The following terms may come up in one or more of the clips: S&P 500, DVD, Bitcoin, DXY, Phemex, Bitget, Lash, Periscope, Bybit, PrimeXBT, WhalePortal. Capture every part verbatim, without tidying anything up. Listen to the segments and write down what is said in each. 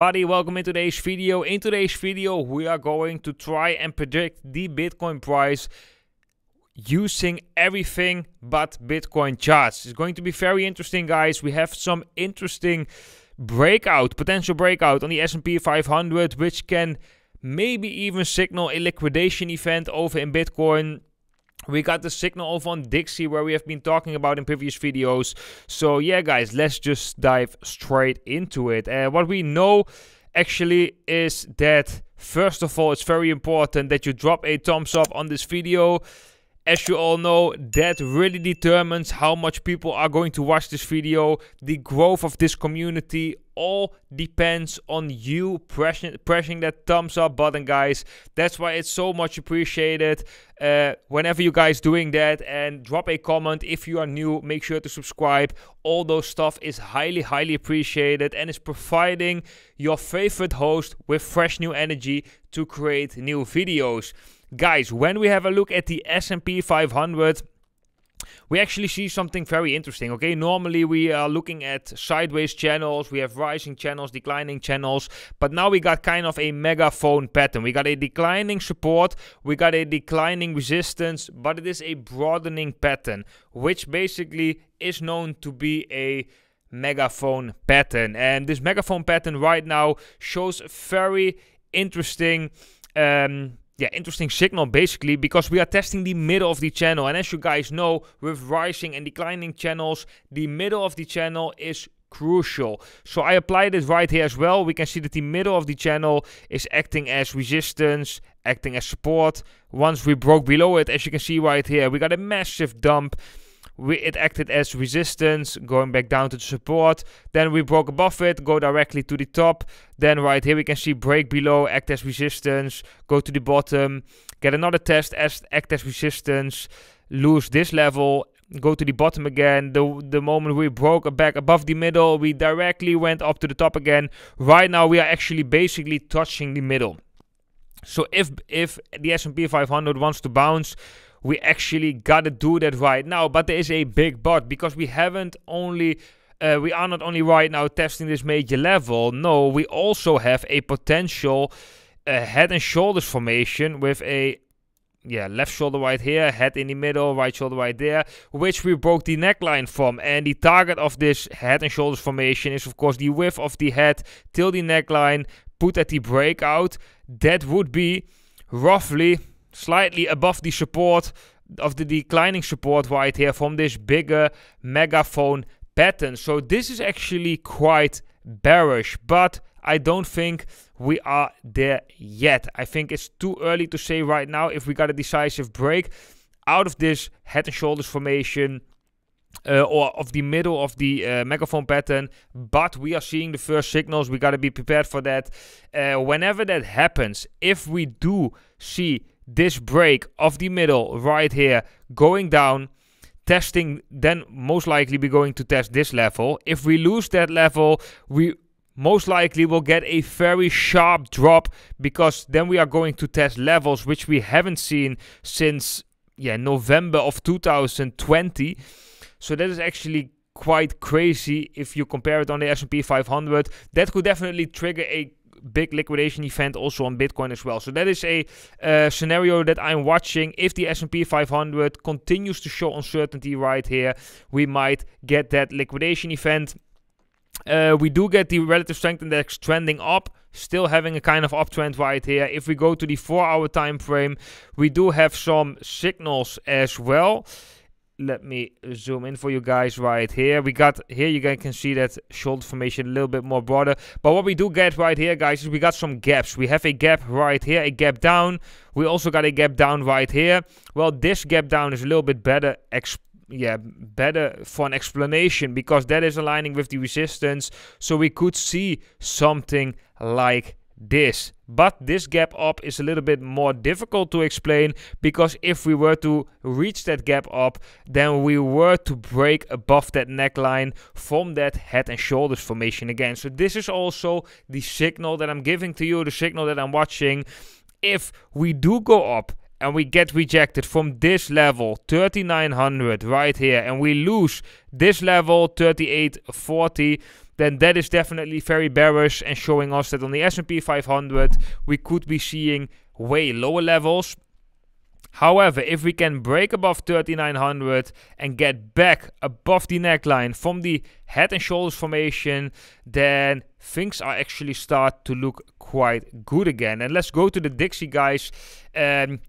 Buddy, welcome in today's video. In today's video, we are going to try and predict the Bitcoin price using everything but Bitcoin charts. It's going to be very interesting, guys. We have some interesting breakout, potential breakout on the S and P five hundred, which can maybe even signal a liquidation event over in Bitcoin. We got the signal over on D X Y, where we have been talking about in previous videos. So yeah, guys, let's just dive straight into it. Uh, what we know actually is that, first of all, it's very important that you drop a thumbs up on this video. As you all know, that really determines how much people are going to watch this video. The growth of this community all depends on you pressing, pressing that thumbs up button, guys. That's why it's so much appreciated uh, whenever you guys doing that. And drop a comment if you are new. Make sure to subscribe. All those stuff is highly, highly appreciated and is providing your favorite host with fresh new energy to create new videos. Guys, when we have a look at the S and P five hundred, we actually see something very interesting, okay? Normally, we are looking at sideways channels. We have rising channels, declining channels. But now we got kind of a megaphone pattern. We got a declining support. We got a declining resistance. But it is a broadening pattern, which basically is known to be a megaphone pattern. And this megaphone pattern right now shows a very interesting... Um, Yeah, interesting signal basically, because we are testing the middle of the channel. And as you guys know, with rising and declining channels, the middle of the channel is crucial. So I applied it right here as well. We can see that the middle of the channel is acting as resistance, acting as support. Once we broke below it, as you can see right here, we got a massive dump. We, it acted as resistance, going back down to the support. Then we broke above it, go directly to the top. Then right here we can see break below, act as resistance, go to the bottom, get another test, as, act as resistance, lose this level, go to the bottom again. The, the moment we broke back above the middle, we directly went up to the top again. Right now we are actually basically touching the middle. So if, if the S and P five hundred wants to bounce, we actually gotta do that right now. But there is a big but, because we haven't only, uh, we are not only right now testing this major level. No, we also have a potential uh, head and shoulders formation with a, yeah, left shoulder right here, head in the middle, right shoulder right there, which we broke the neckline from. And the target of this head and shoulders formation is, of course, the width of the head till the neckline put at the breakout. That would be roughly slightly above the support of the declining support right here from this bigger megaphone pattern. So this is actually quite bearish, but I don't think we are there yet. I think it's too early to say right now if we got a decisive break out of this head and shoulders formation Uh, or of the middle of the uh, megaphone pattern, but we are seeing the first signals. We got to be prepared for that. Uh, whenever that happens, if we do see this break of the middle right here going down, testing, then most likely we're going to test this level. If we lose that level, we most likely will get a very sharp drop, because then we are going to test levels which we haven't seen since yeah November of two thousand twenty. So that is actually quite crazy if you compare it on the S and P five hundred. That could definitely trigger a big liquidation event also on Bitcoin as well. So that is a uh, scenario that I'm watching. If the S and P five hundred continues to show uncertainty right here, we might get that liquidation event. Uh, we do get the relative strength index trending up, still having a kind of uptrend right here. If we go to the four hour time frame, we do have some signals as well. Let me zoom in for you guys right here. We got here, you guys can see that shoulder formation a little bit more broader. But what we do get right here, guys, is we got some gaps. We have a gap right here, a gap down. We also got a gap down right here. Well, this gap down is a little bit better exp yeah, better for an explanation, because that is aligning with the resistance. So we could see something like this. But this gap up is a little bit more difficult to explain, because if we were to reach that gap up, then we were to break above that neckline from that head and shoulders formation again. So this is also the signal that I'm giving to you, the signal that I'm watching. If we do go up and we get rejected from this level, thirty-nine hundred right here, and we lose this level, thirty-eight forty, then that is definitely very bearish and showing us that on the S and P five hundred, we could be seeing way lower levels. However, if we can break above thirty-nine hundred and get back above the neckline from the head and shoulders formation, then things are actually start to look quite good again. And let's go to the D X Y, guys. Um,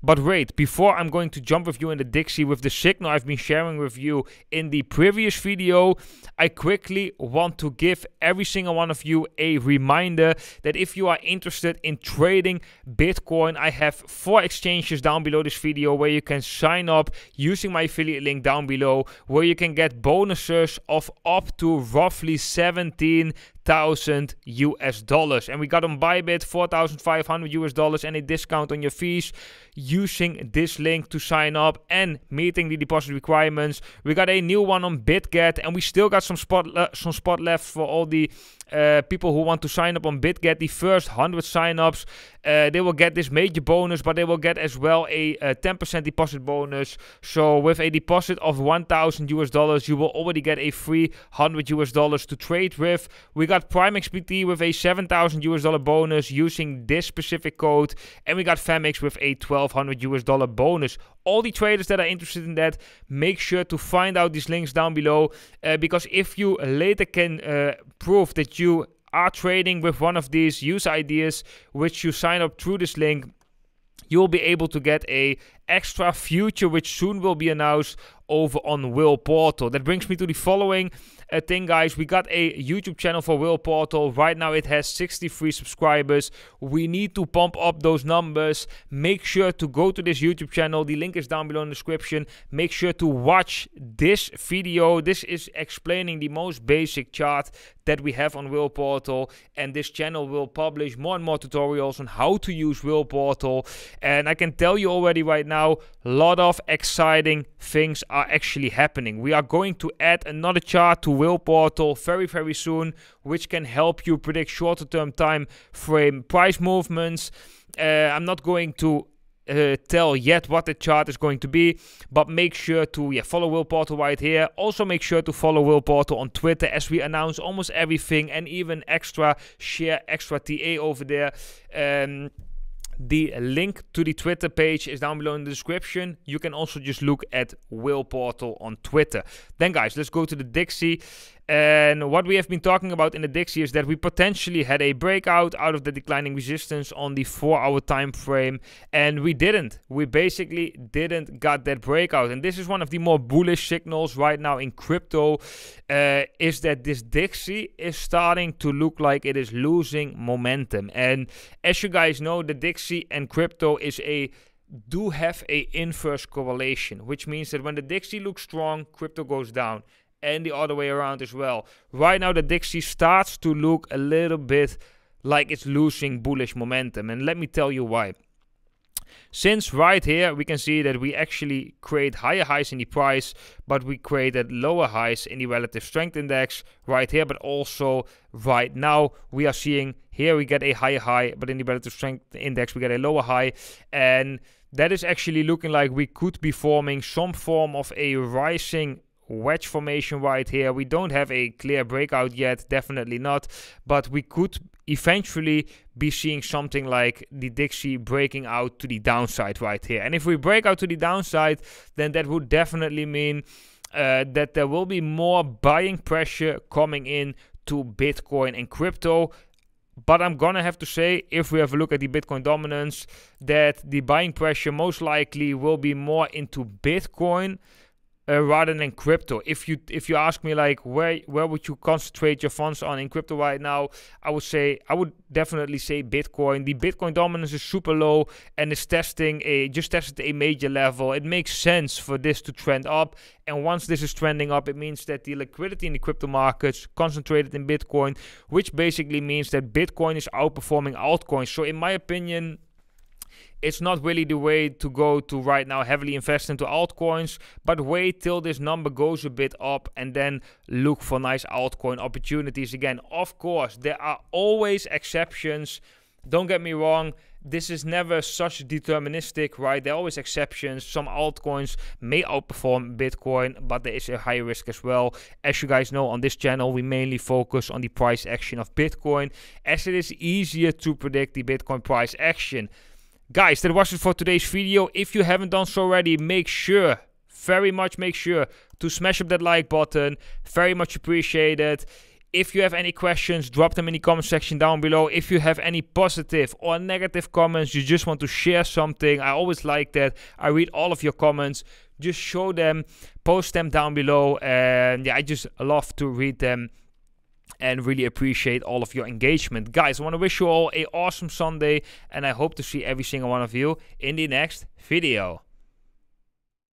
But wait, before I'm going to jump with you in the D X Y with the signal I've been sharing with you in the previous video, I quickly want to give every single one of you a reminder that if you are interested in trading Bitcoin, I have four exchanges down below this video where you can sign up using my affiliate link down below, where you can get bonuses of up to roughly seventeen thousand U S dollars, and we got on Bybit four thousand five hundred U S dollars and a discount on your fees using this link to sign up and meeting the deposit requirements. We got a new one on Bitget, and we still got some spot le some spot left for all the uh, people who want to sign up on Bitget. The first one hundred signups, uh, they will get this major bonus, but they will get as well a ten percent deposit bonus. So with a deposit of one thousand U S dollars, you will already get a free one hundred U S dollars to trade with. We got PrimeXBT with a seven thousand U S dollar bonus using this specific code, and we got Phemex with a twelve hundred U S dollar bonus. All the traders that are interested in that, make sure to find out these links down below, uh, because if you later can uh, prove that you are trading with one of these user ideas which you sign up through this link, you will be able to get a extra future which soon will be announced over on WhalePortal. That brings me to the following uh, thing, guys. We got a YouTube channel for WhalePortal. Right now it has sixty-three subscribers. We need to pump up those numbers. Make sure to go to this YouTube channel. The link is down below in the description. Make sure to watch this video. This is explaining the most basic chart that we have on WhalePortal, and this channel will publish more and more tutorials on how to use WhalePortal. And I can tell you already right now, a lot of exciting things are actually happening. We are going to add another chart to WhalePortal very, very soon, which can help you predict shorter-term time frame price movements. Uh, I'm not going to Uh, tell yet what the chart is going to be, but make sure to yeah follow WhalePortal right here. Also make sure to follow WhalePortal on Twitter, as we announce almost everything and even extra share, extra T A over there. Um, The link to the Twitter page is down below in the description. You can also just look at WhalePortal on Twitter. Then, guys, let's go to the D X Y. And what we have been talking about in the D X Y is that we potentially had a breakout out of the declining resistance on the four hour time frame, and we didn't. We basically didn't got that breakout, and this is one of the more bullish signals right now in crypto, uh, is that this D X Y is starting to look like it is losing momentum. And as you guys know, the D X Y and crypto is a do have a inverse correlation, which means that when the D X Y looks strong, crypto goes down, and the other way around as well. Right now the D X Y starts to look a little bit like it's losing bullish momentum, and let me tell you why. Since right here we can see that we actually create higher highs in the price, but we created lower highs in the relative strength index right here, but also right now we are seeing here we get a higher high, but in the relative strength index we get a lower high, and that is actually looking like we could be forming some form of a rising wedge formation right here. We don't have a clear breakout yet, definitely not, but we could eventually be seeing something like the D X Y breaking out to the downside right here. And if we break out to the downside, then that would definitely mean uh, that there will be more buying pressure coming in to Bitcoin and crypto. But I'm gonna have to say, if we have a look at the Bitcoin dominance, that the buying pressure most likely will be more into Bitcoin Uh, rather than crypto. If you if you ask me like where where would you concentrate your funds on in crypto right now, I would say I would definitely say Bitcoin. The Bitcoin dominance is super low and is testing a just tested a major level. It makes sense for this to trend up, and once this is trending up, it means that the liquidity in the crypto markets concentrated in Bitcoin, which basically means that Bitcoin is outperforming altcoins. So in my opinion, it's not really the way to go to right now heavily invest into altcoins, but wait till this number goes a bit up and then look for nice altcoin opportunities again. Of course, there are always exceptions Don't get me wrong, this is never such deterministic, right? There are always exceptions. Some altcoins may outperform Bitcoin, but there is a high risk as well. As you guys know, on this channel, we mainly focus on the price action of Bitcoin, as it is easier to predict the Bitcoin price action. Guys, that was it for today's video. If you haven't done so already, make sure, very much make sure, to smash up that like button. Very much appreciated. If you have any questions, drop them in the comment section down below. If you have any positive or negative comments, you just want to share something, I always like that. I read all of your comments. Just show them, post them down below. And yeah, I just love to read them and really appreciate all of your engagement. Guys, I want to wish you all an awesome Sunday, and I hope to see every single one of you in the next video.